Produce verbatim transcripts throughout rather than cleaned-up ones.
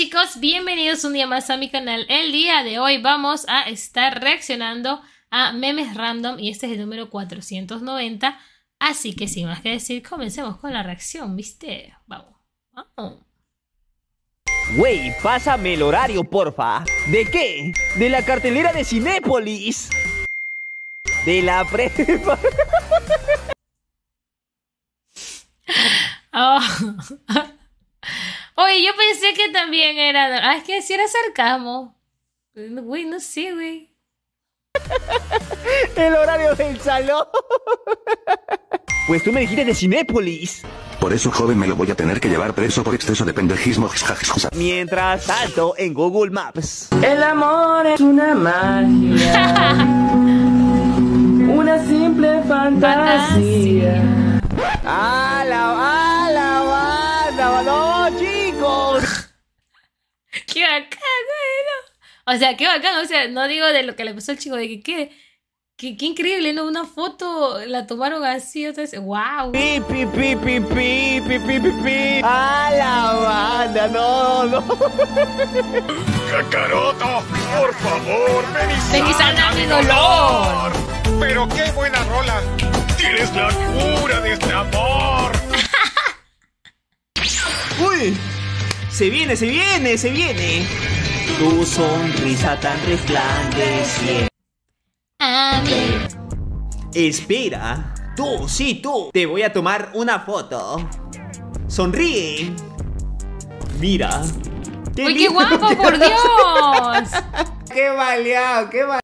chicos, bienvenidos un día más a mi canal. El día de hoy vamos a estar reaccionando a memes random y este es el número cuatrocientos noventa. Así que sin más que decir, comencemos con la reacción, ¿viste? Vamos, vamos. Wey, pásame el horario, porfa. ¿De qué? De la cartelera de Cinépolis. De la prepa. Oh. Oye, yo pensé que también era... Ah, es que si era sarcasmo. Güey, no sé, güey. El horario del salón. Pues tú me dijiste de Cinépolis. Por eso, joven, me lo voy a tener que llevar preso por exceso de pendejismo. Mientras tanto, en Google Maps. El amor es una magia. Una simple fantasía. ¡A la, a la banda! ¡No, chicos! ¡Qué bacán, güey! O sea, qué bacán. O sea, no digo de lo que le pasó al chico, de que qué... Qué, qué increíble, ¿no? Una foto la tomaron así, otra vez. ¡Wow! ¡Pi, pi, pi, pi, pi, pi, pi, pi, pi! ¡A la banda! ¡No, no! ¡Kakaroto! ¡Por favor, ven y ven y sana mi dolor! ¡Pero qué buena rola! ¡Tienes la cura de este amor! ¡Uy! ¡Se viene, se viene, se viene! Tu sonrisa tan resplandeciente. Espera, tú, sí, tú. Te voy a tomar una foto. Sonríe. Mira. ¡Uy, qué guapo, por Dios! ¡Qué baleado, qué baleado!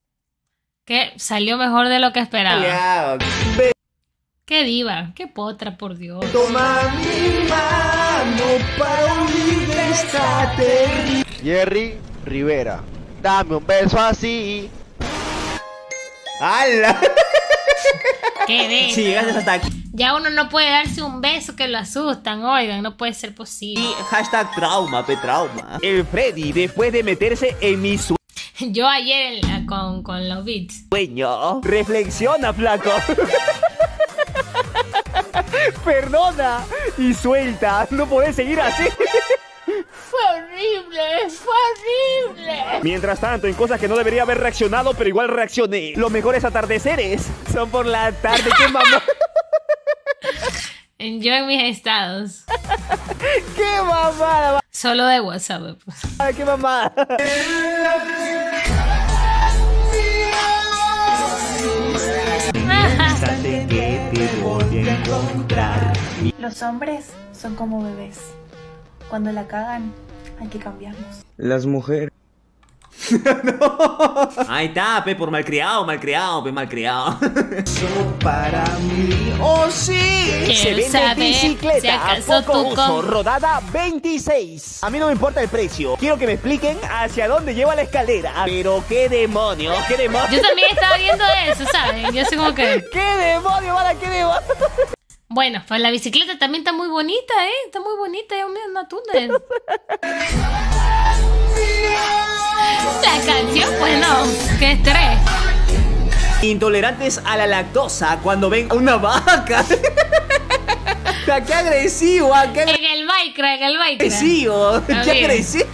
Que salió mejor de lo que esperaba. Baleado. ¡Qué diva, qué potra, por Dios! Toma mi mano para unirte esta terrible. Jerry Rivera, dame un beso así. ¡Hala! ¡Qué bello! Sí, gracias hasta aquí. Ya uno no puede darse un beso que lo asustan, oigan, no puede ser posible. Y hashtag trauma, pe trauma. El Freddy, después de meterse en mi sueño. Yo ayer en la, con, con los beats. Sueño. Reflexiona, flaco. Perdona y suelta. No podés seguir así. Fue horrible, fue horrible. Mientras tanto, en cosas que no debería haber reaccionado, pero igual reaccioné. Los mejores atardeceres son por la tarde. ¡Qué mamón! Yo en mis estados. ¡Qué mamada! Solo de WhatsApp. Pues. Ay, ¡qué mamada! Los hombres son como bebés. Cuando la cagan, hay que cambiarnos. Las mujeres. No. Ahí está, pe, por malcriado, malcriado, pe, malcriado. Eso para mí. ¡Oh, sí! Se vende bicicleta, si poco uso, rodada veintiséis. A mí no me importa el precio. Quiero que me expliquen hacia dónde lleva la escalera. Pero qué demonio, qué demonio. Yo también estaba viendo eso, ¿saben? Yo soy como que... ¿Qué demonio, para qué demonio? Bueno, pues la bicicleta también está muy bonita, ¿eh? Está muy bonita, es una túnel. La canción, pues no, que estrés. Intolerantes a la lactosa cuando ven una vaca. ¡Qué agresivo! Qué... En el Minecraft, en el Minecraft. ¡Agresivo! ¡Qué agresivo!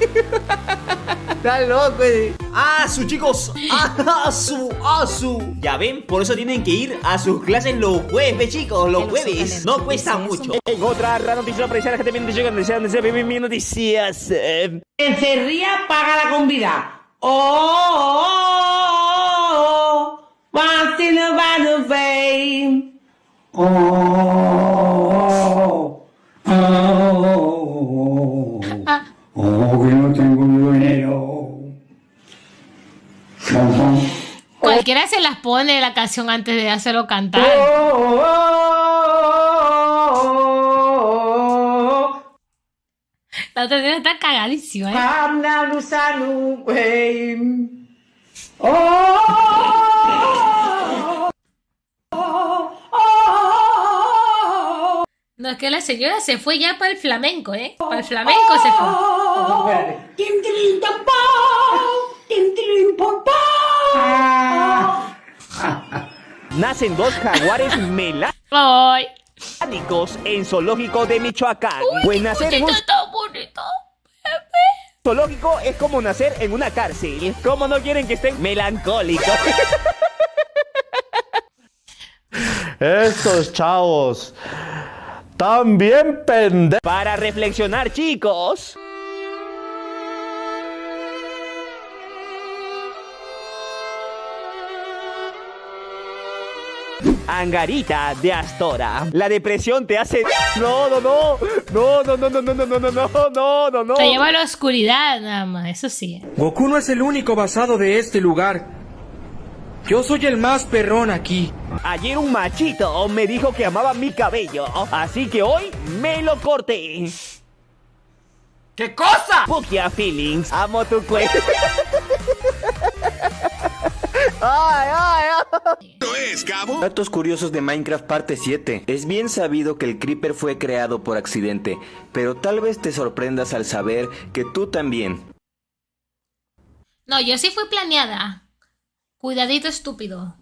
¡Está loco! Eh. ¡Ah, su chicos! ¡Ah, su! ¡Ah, su! Ya ven, por eso tienen que ir a sus clases los jueves, chicos. Los jueves. No cuesta mucho. En otra rara noticia para la gente me llegan deseando noticias. Quien se ría paga la comida. ¡Oh! ¡Once in a battle fame! ¡Oh! ¡Oh! ¡Oh! ¡Oh! ¡Que no tengo dinero! Cualquiera se las pone la canción antes de hacerlo cantar. La otra tiene que estar cagadísima, ¿eh? No, es que la señora se fue ya para el flamenco, ¿eh? Para el flamenco se fue. Oh, nacen dos jaguares melánicos en zoológico de Michoacán. Uy, pues nacer en un... bonito, Zoológico es como nacer en una cárcel. ¿Cómo no quieren que estén melancólicos? Estos chavos tan bien pendejos. Para reflexionar, chicos. Angarita de Astora. La depresión te hace... No, no, no. No, no, no, no, no, no, no, no, no, no, no. Te lleva a la oscuridad, nada más, eso sí. Goku no es el único basado de este lugar. Yo soy el más perrón aquí. Ayer un machito me dijo que amaba mi cabello, así que hoy me lo corté. ¿Qué cosa? Pukia Feelings, amo tu cuerpo. Ay, ay, ay. ¿No es, cabo? Datos curiosos de Minecraft parte siete. Es bien sabido que el creeper fue creado por accidente, pero tal vez te sorprendas al saber que tú también. No, yo sí fui planeada. Cuidadito estúpido.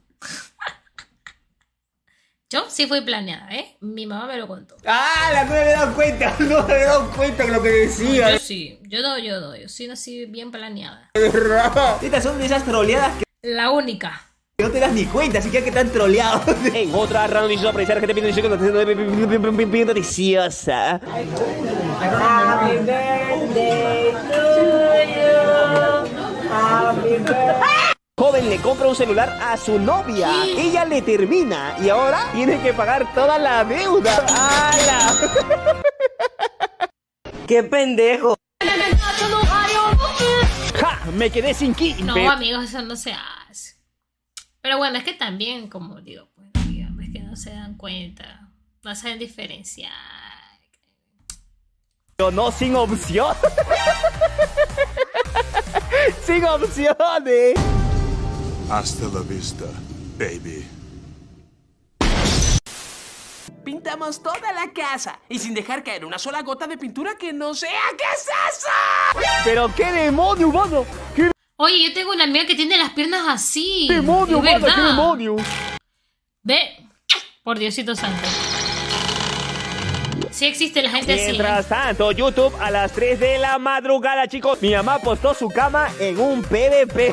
Yo sí fui planeada, ¿eh? Mi mamá me lo contó. ¡Ah! La cosa me he dado cuenta. No me he dado cuenta de lo que decía. Yo sí, yo doy, yo doy. Yo sí nací bien planeada. Estas son de esas troleadas que... La única. No te das ni cuenta, siquiera que están troleados. En otra random sorpresa que te pido que te de deliciosa. Happy birthday to you. Happy birthday. Joven le compra un celular a su novia. Sí. Ella le termina y ahora tiene que pagar toda la deuda. ¡Hala! ¡Qué pendejo! ¡Ja! Me quedé sin kin. No, amigos, eso no se hace. Pero bueno, es que también, como digo, pues digamos que no se dan cuenta. No saben diferenciar. Pero no sin opción. Sin opciones. Hasta la vista, baby. Pintamos toda la casa y sin dejar caer una sola gota de pintura que no sea. ¿Qué es eso? Pero qué demonio, humano. ¿Qué... Oye, yo tengo una amiga que tiene las piernas así. Demonio, humano, qué demonio. Ve, por Diosito santo. Sí existe la gente así. Mientras tanto, YouTube a las tres de la madrugada, chicos. Mi mamá postó su cama en un P V P.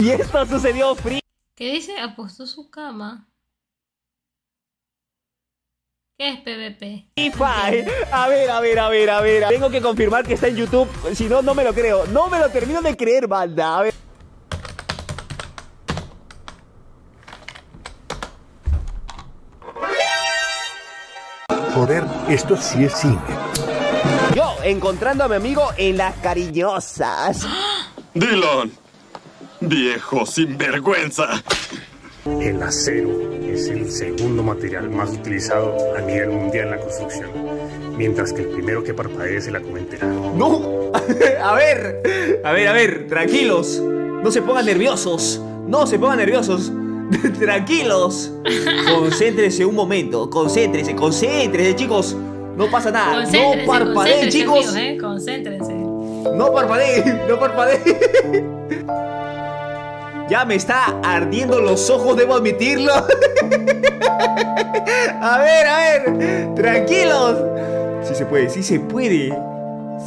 Y esto sucedió frío. ¿Qué dice? Apostó su cama. ¿Qué es P V P? A ver, a ver, a ver, a ver. Tengo que confirmar que está en YouTube. Si no, no me lo creo. No me lo termino de creer, banda. A ver. Joder, esto sí es cine. Yo encontrando a mi amigo en las cariñosas. Dylan, viejo sinvergüenza. El acero es el segundo material más utilizado a nivel mundial en la construcción, mientras que el primero que parpadee se la cometerá. ¡No! A ver, a ver, a ver, tranquilos. No se pongan nerviosos. No se pongan nerviosos. Tranquilos. Concéntrense un momento. Concéntrense, concéntrense, chicos. No pasa nada. No parpadeen, chicos. Amigos, ¿eh? Concéntrense. No parpadeen, no parpadeen. Ya me está ardiendo los ojos, debo admitirlo. A ver, a ver. Tranquilos. Sí se puede, sí se puede.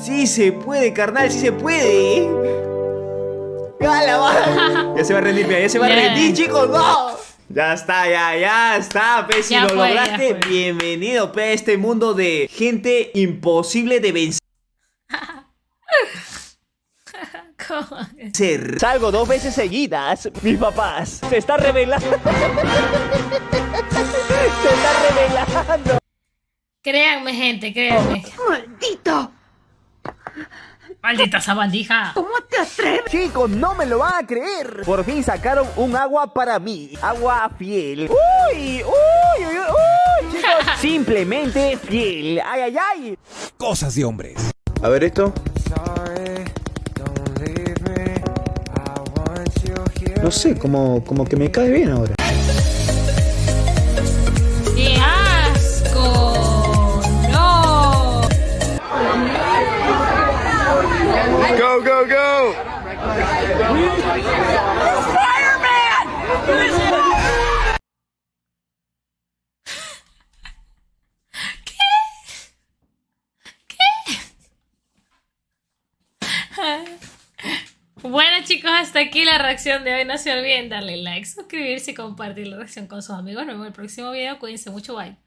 Sí se puede, carnal, sí se puede. Ya se va a rendir, ya se va yeah. a rendir, chicos. ¡No! Ya está, ya, ya está, pe. Si ya lo fue, lograste, bienvenido, pe, a este mundo de gente imposible de vencer. Ser. Salgo dos veces seguidas. Mis papás. Se está revelando. Se está revelando. Créanme, gente, créanme. Oh, ¡maldito! ¡Maldita sabandija! ¿Cómo te atreves? Chicos, no me lo van a creer. Por fin sacaron un agua para mí. Agua fiel. ¡Uy! ¡Uy! ¡Uy! ¡Uy! Chicos, simplemente fiel. ¡Ay, ay, ay! Cosas de hombres. A ver esto. No sé, como, como que me cae bien ahora. ¡Qué asco! ¡No! ¡Go, go, go! ¡Spider-Man! ¿Qué? ¿Qué? Bueno chicos, hasta aquí la reacción de hoy. No se olviden darle like, suscribirse y compartir la reacción con sus amigos. Nos vemos en el próximo video. Cuídense mucho, bye.